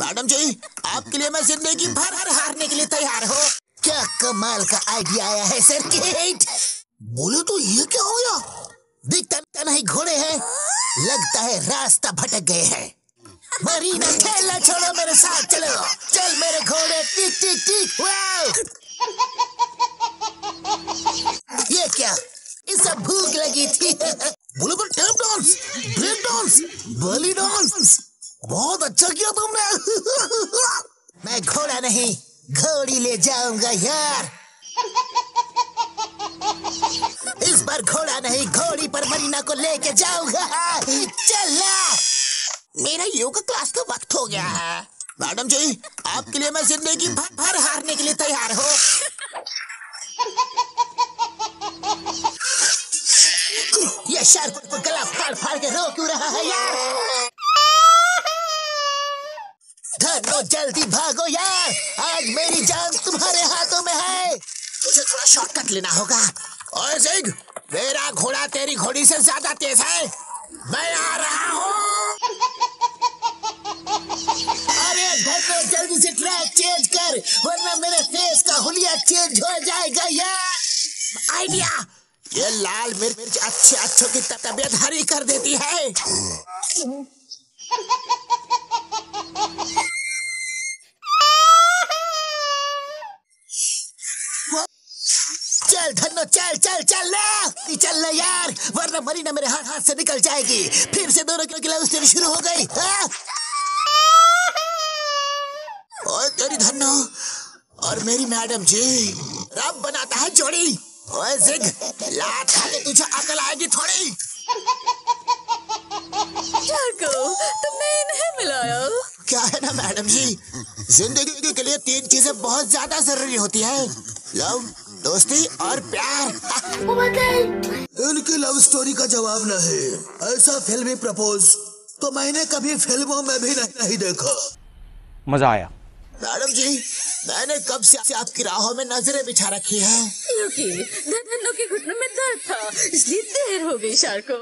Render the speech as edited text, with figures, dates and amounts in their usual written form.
Madam जी, आपके लिए मैं जिंदगी भर हर हारने के लिए तैयार हूँ। क्या कमाल का आइडिया आया है सर केट। बोले तो ये क्या हो गया? दिखता नहीं घोड़े हैं, लगता है रास्ता भटक गए हैं। मरीना खेलना छोड़ो, मेरे साथ चलो, चल मेरे घोड़े, टिक टिक टिक। वाह, ये क्या, इस सब भूख लगी थी। बोले तो टेप डांस, ब्रेक डांस, बॉली डांस, बहुत अच्छा किया तुमने। मैं घोड़ा नहीं, घोड़ी ले जाऊंगा यार। इस बार घोड़ा नहीं, घोड़ी पर मरीना को लेके जाऊंगा। चला, मेरा योगा क्लास का वक्त हो गया है। मैडम जी, आपके लिए मैं जिंदगी भर हारने के लिए तैयार हूँ। ये शार्क को गला फाड़ फाड़ के रो क्यों रहा है यार? धनो, जल्दी भागो यार, आज मेरी जान तुम्हारे हाथों में है। मुझे थोड़ा शॉर्टकट लेना होगा। और सिंह, मेरा घोड़ा तेरी घोड़ी से ज्यादा तेज है, मैं आ रहा हूँ। अरे धनो, जल्दी से ट्रैक चेंज कर, वरना मेरे फेस का हुलिया चेंज हो जाएगा यार। आइडिया, ये लाल मिर्च अच्छे अच्छों की तबीयत हरी कर देती है। चल धन्नो, चल चल चल ना, चल ना यार, वरना मरीना मेरे हाथ से निकल जाएगी। फिर से दोनों की लड़ाई शुरू हो गई। और तेरी धन्नो और मेरी मैडम जी, रब बनाता है जोड़ी। ओए जिग, लात खा के तुझे अकल आएगी थोड़ी। शार्को, तुमने इन्हें मिलाया? क्या है ना मैडम जी, जिंदगी के लिए तीन चीजें बहुत ज्यादा जरूरी होती है, लव, दोस्ती और प्यार। इनकी लव स्टोरी का जवाब नहीं, ऐसा फिल्मी प्रपोज तो मैंने कभी फिल्मों में भी नहीं देखा। मजा आया। मैडम जी, मैंने कब से आपकी राहों में नजरें बिछा रखी है। धन्नो के घुटनों में दर्द था, इसलिए देर हो गई शार्को।